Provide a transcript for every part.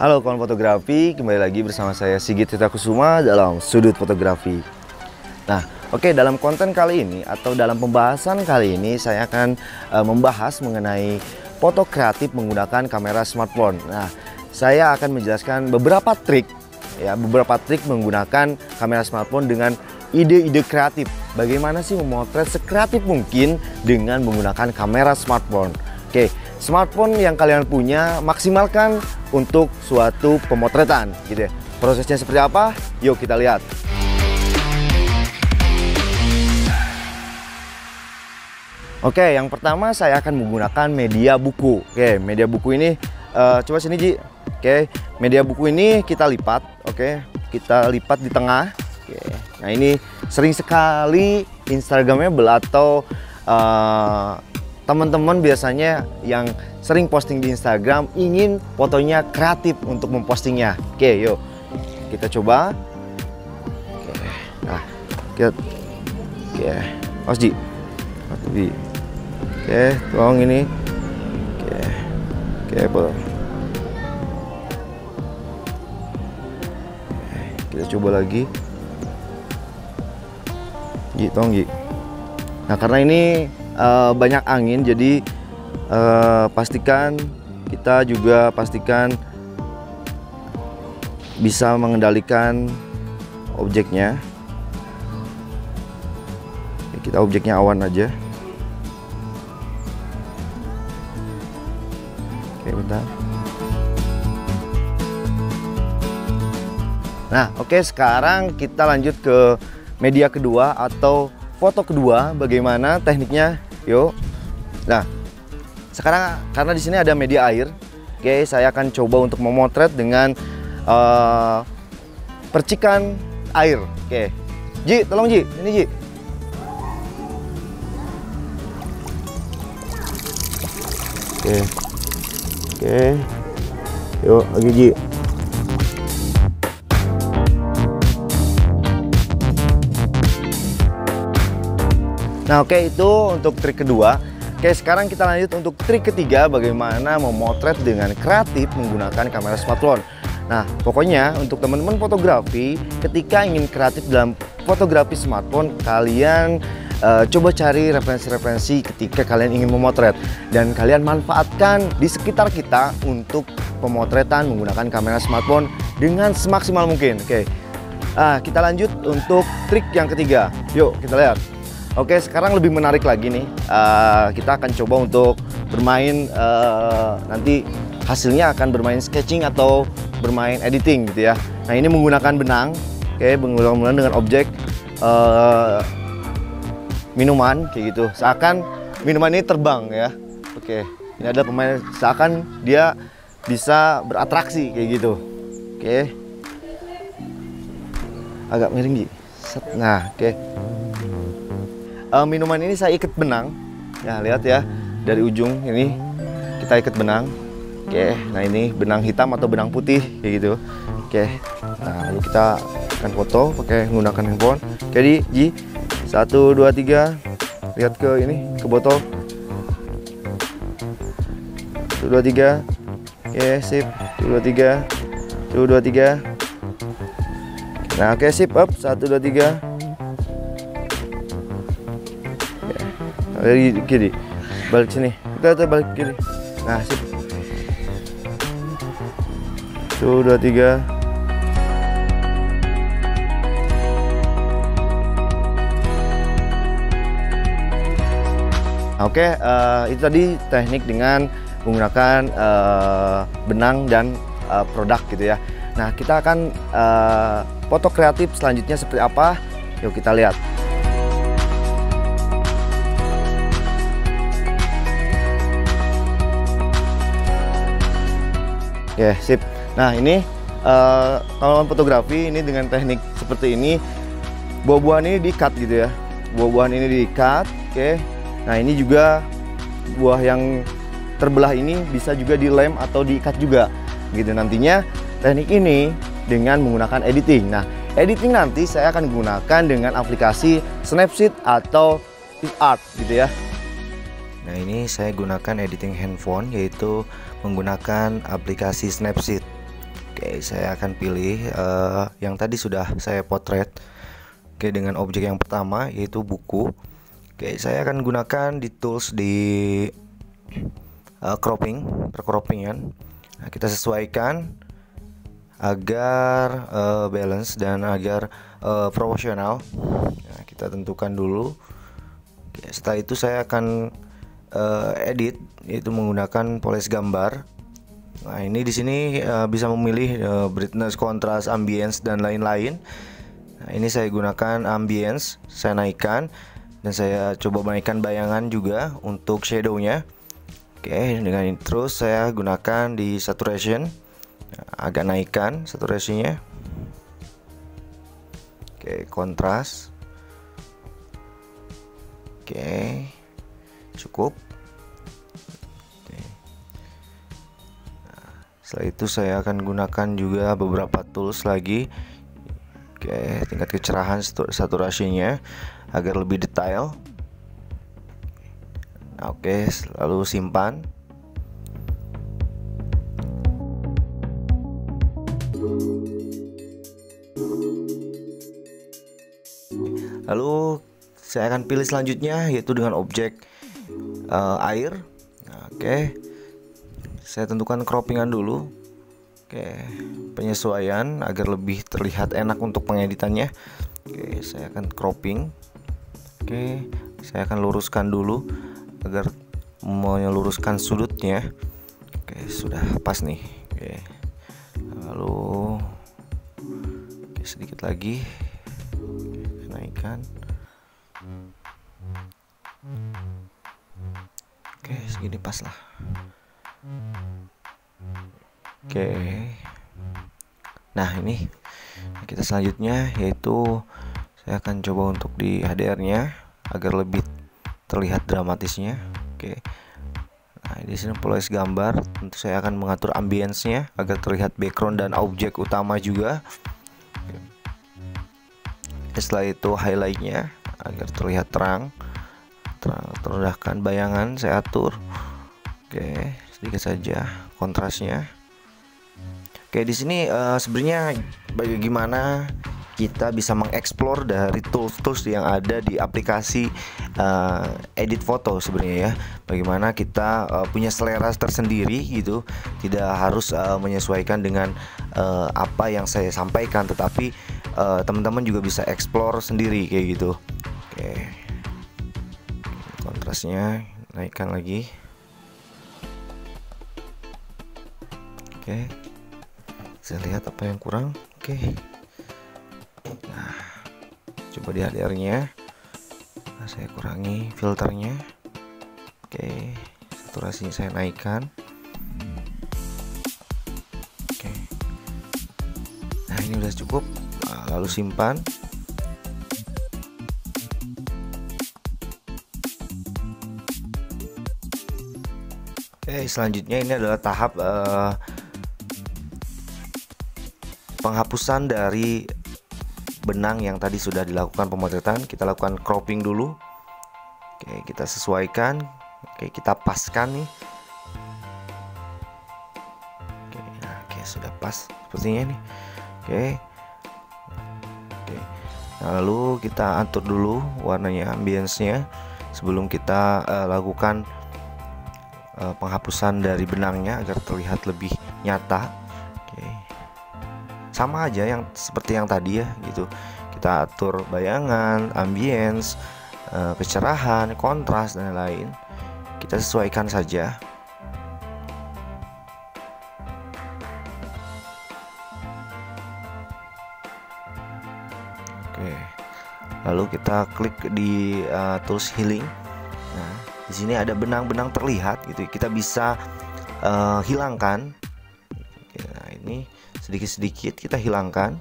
Halo kawan fotografi, kembali lagi bersama saya Sigit Setya Kusuma dalam Sudut Fotografi. Nah, oke, dalam konten kali ini atau dalam pembahasan kali ini saya akan membahas mengenai foto kreatif menggunakan kamera smartphone. Nah, saya akan menjelaskan beberapa trik menggunakan kamera smartphone dengan ide-ide kreatif. Bagaimana sih memotret sekreatif mungkin dengan menggunakan kamera smartphone? Oke, smartphone yang kalian punya maksimalkan untuk suatu pemotretan gitu ya. Prosesnya seperti apa? Yuk kita lihat. Oke, yang pertama saya akan menggunakan media buku. Oke, media buku ini coba sini Ji. Oke, media buku ini kita lipat. Oke, kita lipat di tengah. Oke, nah ini sering sekali Instagramable atau teman-teman biasanya yang sering posting di Instagram ingin fotonya kreatif untuk mempostingnya. Oke, yuk kita coba. Oke, nah kita, oke, awas Ji, oke, tolong ini, oke, boleh. Kita coba lagi, Ji, tolong Ji. Nah, karena ini banyak angin, jadi kita juga pastikan bisa mengendalikan objeknya. Kita objeknya awan aja. Oke, bentar. Nah, oke, sekarang kita lanjut ke media kedua atau foto kedua. Bagaimana tekniknya? Yuk. Nah, sekarang karena di sini ada media air, oke, saya akan coba untuk memotret dengan percikan air. Oke, Ji, tolong Ji, ini Ji. Oke, oke, yuk lagi Ji. Nah, oke, itu untuk trik kedua. Oke, sekarang kita lanjut untuk trik ketiga, bagaimana memotret dengan kreatif menggunakan kamera smartphone. Nah, pokoknya untuk teman-teman fotografi, ketika ingin kreatif dalam fotografi smartphone, kalian coba cari referensi-referensi ketika kalian ingin memotret. Dan kalian manfaatkan di sekitar kita untuk pemotretan menggunakan kamera smartphone dengan semaksimal mungkin. Oke, kita lanjut untuk trik yang ketiga. Yuk, kita lihat. Oke, sekarang lebih menarik lagi nih. Kita akan coba untuk bermain, nanti hasilnya akan bermain sketching atau bermain editing gitu ya. Nah, ini menggunakan benang, oke, menggunakan dengan objek minuman kayak gitu. Seakan minuman ini terbang ya. Oke, ini ada pemain, seakan dia bisa beratraksi kayak gitu. Oke, agak miring Ji. Nah, oke. Minuman ini saya ikat benang, nah lihat ya, dari ujung ini kita ikat benang. Oke, nah ini benang hitam atau benang putih kayak gitu. Oke, nah lalu kita akan foto pakai menggunakan handphone. Jadi Ji, 1, 2, 3, lihat ke ini, ke botol. 1, 2, 3, oke, sip. 1, 2, 3, 1, 2, 3. Nah, oke, sip, up. 1, 2, 3. Dari kiri, balik sini. Kita balik kiri. Nah, sip. 1, 2, 3. Oke, itu tadi teknik dengan menggunakan benang dan produk gitu ya. Nah, kita akan foto kreatif selanjutnya seperti apa? Yuk kita lihat. Ya, sip. Nah, ini teman-teman fotografi ini dengan teknik seperti ini, buah-buahan ini di-cut gitu ya. Buah-buahan ini di-cut, oke. Nah, ini juga buah yang terbelah ini bisa juga dilem atau diikat juga. Gitu nantinya teknik ini dengan menggunakan editing. Nah, editing nanti saya akan gunakan dengan aplikasi Snapseed atau PicArt gitu ya. Nah, ini saya gunakan editing handphone, yaitu menggunakan aplikasi Snapseed. Oke, saya akan pilih yang tadi sudah saya potret. Oke, dengan objek yang pertama yaitu buku. Oke, saya akan gunakan di tools di cropping, percroppingan. Nah, kita sesuaikan agar balance dan agar proporsional. Nah, kita tentukan dulu. Oke, setelah itu saya akan edit, yaitu menggunakan poles gambar. Nah, ini di sini bisa memilih brightness, kontras, ambience dan lain-lain. Nah, ini saya gunakan ambience, saya naikkan dan saya coba naikkan bayangan juga untuk shadownya. Oke, dengan ini terus saya gunakan di saturation. Nah, agak naikkan saturasinya. Oke, kontras. Oke, cukup. Oke. Nah, setelah itu saya akan gunakan juga beberapa tools lagi. Oke, tingkat kecerahan saturasinya agar lebih detail. Nah, oke, lalu simpan. Lalu saya akan pilih selanjutnya, yaitu dengan objek air. Nah, oke. Saya tentukan croppingan dulu. Oke, penyesuaian agar lebih terlihat enak untuk pengeditannya. Oke, saya akan cropping. Oke, saya akan luruskan dulu agar meluruskan sudutnya. Oke, sudah pas nih. Oke. Lalu oke, sedikit lagi. Naikkan. Oke, segini pas lah. Oke. Nah, ini kita selanjutnya, yaitu saya akan coba untuk di HDR-nya agar lebih terlihat dramatisnya. Oke. Nah, di sini poles gambar, tentu saya akan mengatur ambience-nya agar terlihat background dan objek utama juga. Setelah itu highlightnya agar terlihat terang, terendahkan bayangan saya atur. Oke, sedikit saja kontrasnya. Oke, di sini sebenarnya bagaimana kita bisa mengeksplor dari tools-tools yang ada di aplikasi edit foto sebenarnya ya. Bagaimana kita punya selera tersendiri gitu, tidak harus menyesuaikan dengan apa yang saya sampaikan, tetapi teman-teman juga bisa explore sendiri kayak gitu. Oke. Kontrasnya naikkan lagi. Oke. Saya lihat apa yang kurang. Oke. Nah, coba di HDR-nya. Nah, saya kurangi filternya. Oke, saturasinya saya naikkan. Oke. Nah, ini udah cukup. Lalu simpan. Oke, selanjutnya ini adalah tahap penghapusan dari benang yang tadi sudah dilakukan pemotretan. Kita lakukan cropping dulu. Oke, kita sesuaikan. Oke, kita paskan nih. Oke, nah, oke, sudah pas sepertinya nih. Oke. Lalu kita atur dulu warnanya, ambience-nya, sebelum kita lakukan penghapusan dari benangnya agar terlihat lebih nyata. Oke. Sama aja yang seperti yang tadi ya, gitu. Kita atur bayangan, ambience, kecerahan, kontras dan lain-lain. Kita sesuaikan saja. Lalu kita klik di tools healing. Nah, di sini ada benang-benang terlihat gitu. Kita bisa hilangkan. Nah, ini sedikit-sedikit kita hilangkan.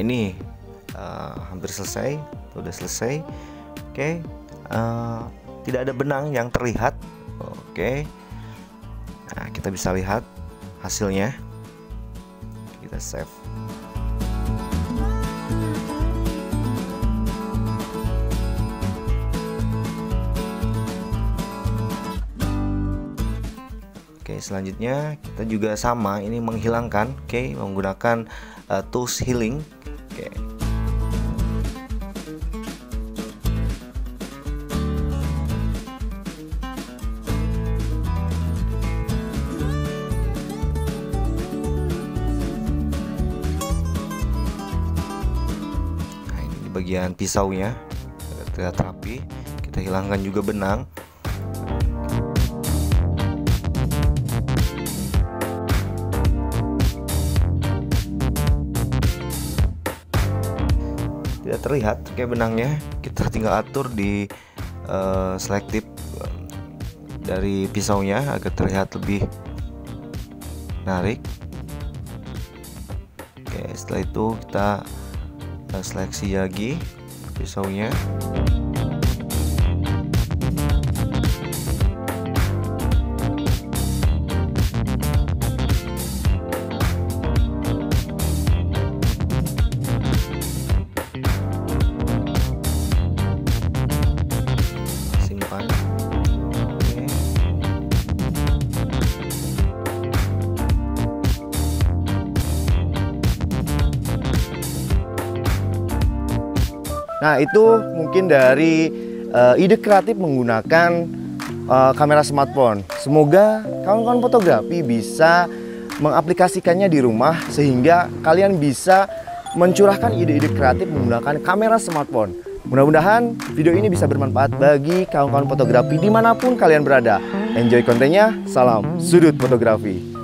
ini hampir selesai, udah selesai. Oke, tidak ada benang yang terlihat. Oke, nah kita bisa lihat hasilnya. Kita save. Oke, selanjutnya kita juga sama, ini menghilangkan, oke, menggunakan tools healing. Oke. Nah, ini di bagian pisaunya, terlihat rapi. Kita hilangkan juga benang. Tidak terlihat kayak benangnya, kita tinggal atur di selektif dari pisaunya agar terlihat lebih menarik. Oke, setelah itu kita seleksi lagi pisaunya. Nah, itu mungkin dari ide kreatif menggunakan kamera smartphone. Semoga kawan-kawan fotografi bisa mengaplikasikannya di rumah sehingga kalian bisa mencurahkan ide-ide kreatif menggunakan kamera smartphone. Mudah-mudahan video ini bisa bermanfaat bagi kawan-kawan fotografi dimanapun kalian berada. Enjoy kontennya, salam sudut fotografi.